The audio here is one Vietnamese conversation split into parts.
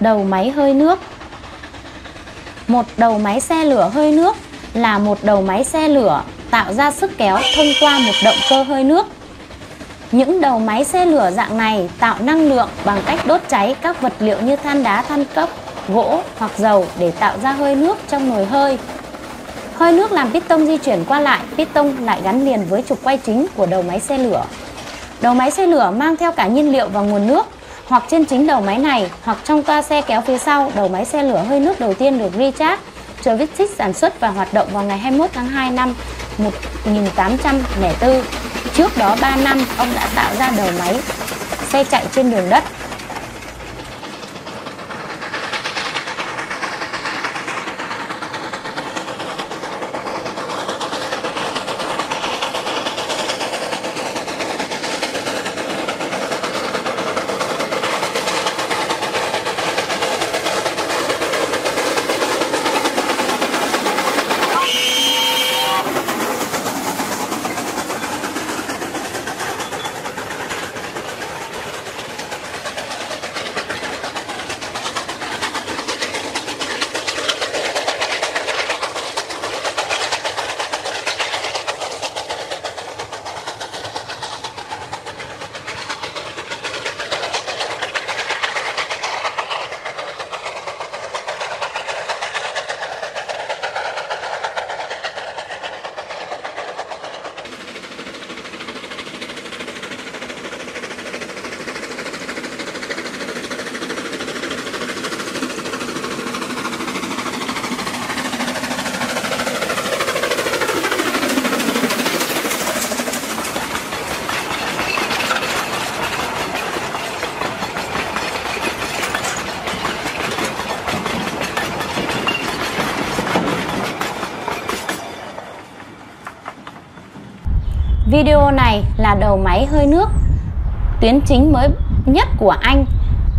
đầu máy hơi nước. Một đầu máy xe lửa hơi nước là một đầu máy xe lửa tạo ra sức kéo thông qua một động cơ hơi nước. Những đầu máy xe lửa dạng này tạo năng lượng bằng cách đốt cháy các vật liệu như than đá, than cốc, gỗ hoặc dầu để tạo ra hơi nước trong nồi hơi. Hơi nước làm piston di chuyển qua lại, piston lại gắn liền với trục quay chính của đầu máy xe lửa. Đầu máy xe lửa mang theo cả nhiên liệu và nguồn nước, hoặc trên chính đầu máy này, hoặc trong toa xe kéo phía sau. Đầu máy xe lửa hơi nước đầu tiên được Richard Trevithick sản xuất và hoạt động vào ngày 21 tháng 2 năm 1804. Trước đó 3 năm, ông đã tạo ra đầu máy xe chạy trên đường đất. Video này là đầu máy hơi nước tuyến chính mới nhất của Anh,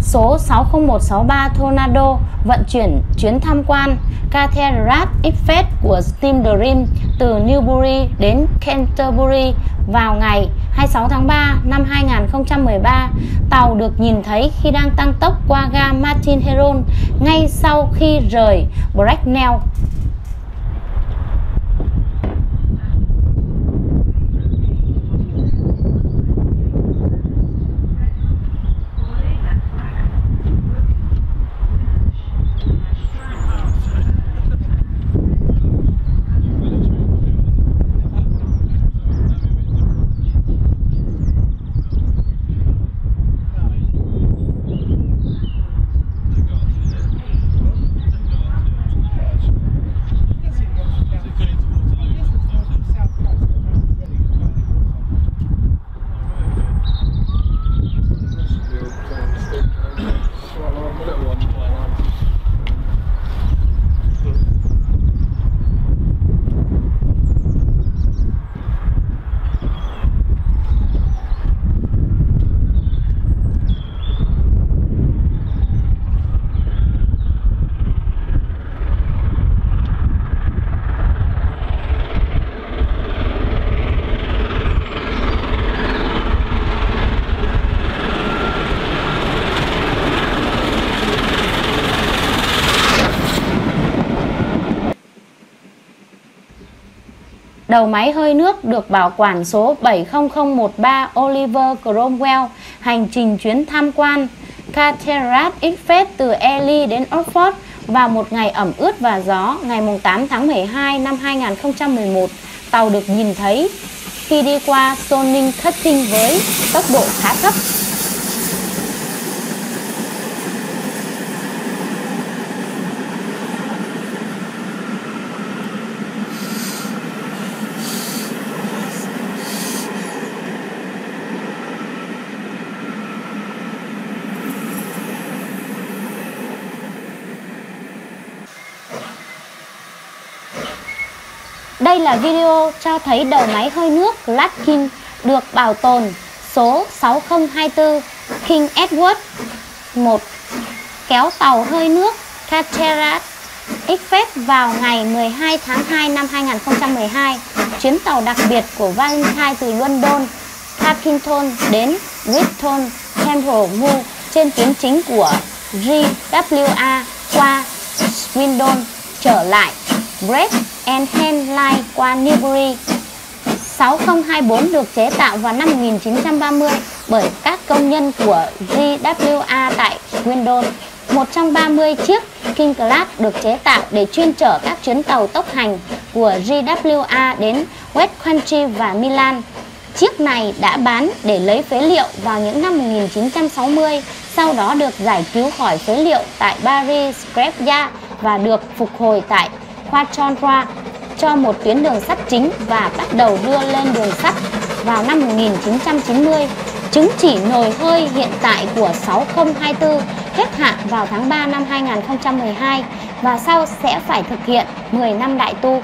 số 60163 Tornado, vận chuyển chuyến tham quan Cathedrals Express của Steam Dreams từ Newbury đến Canterbury vào ngày 26 tháng 3 năm 2013. Tàu được nhìn thấy khi đang tăng tốc qua ga Martins Heron ngay sau khi rời Bracknell. Đầu máy hơi nước được bảo quản số 70013 Oliver Cromwell, hành trình chuyến tham quan Cathedrals Express từ Ely đến Oxford vào một ngày ẩm ướt và gió, ngày 8 tháng 12 năm 2011. Tàu được nhìn thấy khi đi qua Sonning Cutting với tốc độ khá thấp. Đây là video cho thấy đầu máy hơi nước Lochy được bảo tồn số 6024 King Edward I kéo tàu hơi nước Cathedrals Express vào ngày 12 tháng 2 năm 2012. Chuyến tàu đặc biệt của Valentine từ London, Paddington đến Bristol Temple Mours trên tuyến chính của GWR qua Swindon trở lại Berks and Hants Line qua Newbury. 6024 được chế tạo vào năm 1930 bởi các công nhân của GWR tại Swindon. 130 chiếc King Class được chế tạo để chuyên chở các chuyến tàu tốc hành của GWR đến West Country và Milan. Chiếc này đã bán để lấy phế liệu vào những năm 1960, sau đó được giải cứu khỏi phế liệu tại Barry Scrapyard và được phục hồi tại Quattrora cho một tuyến đường sắt chính và bắt đầu đưa lên đường sắt vào năm 1990. Chứng chỉ nồi hơi hiện tại của 6024 hết hạn vào tháng 3 năm 2012 và sau sẽ phải thực hiện 10 năm đại tu.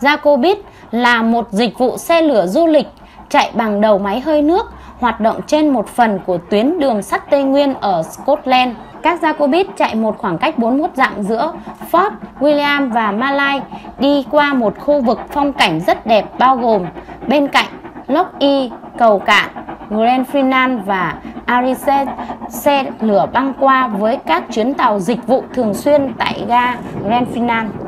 Jacobite là một dịch vụ xe lửa du lịch chạy bằng đầu máy hơi nước, hoạt động trên một phần của tuyến đường sắt Tây Nguyên ở Scotland. Các Jacobite chạy một khoảng cách 41 dặm giữa Fort William và Mallaig, đi qua một khu vực phong cảnh rất đẹp bao gồm bên cạnh Lochy, cầu cạn Glenfinnan và Arisaig. Xe lửa băng qua với các chuyến tàu dịch vụ thường xuyên tại ga Glenfinnan.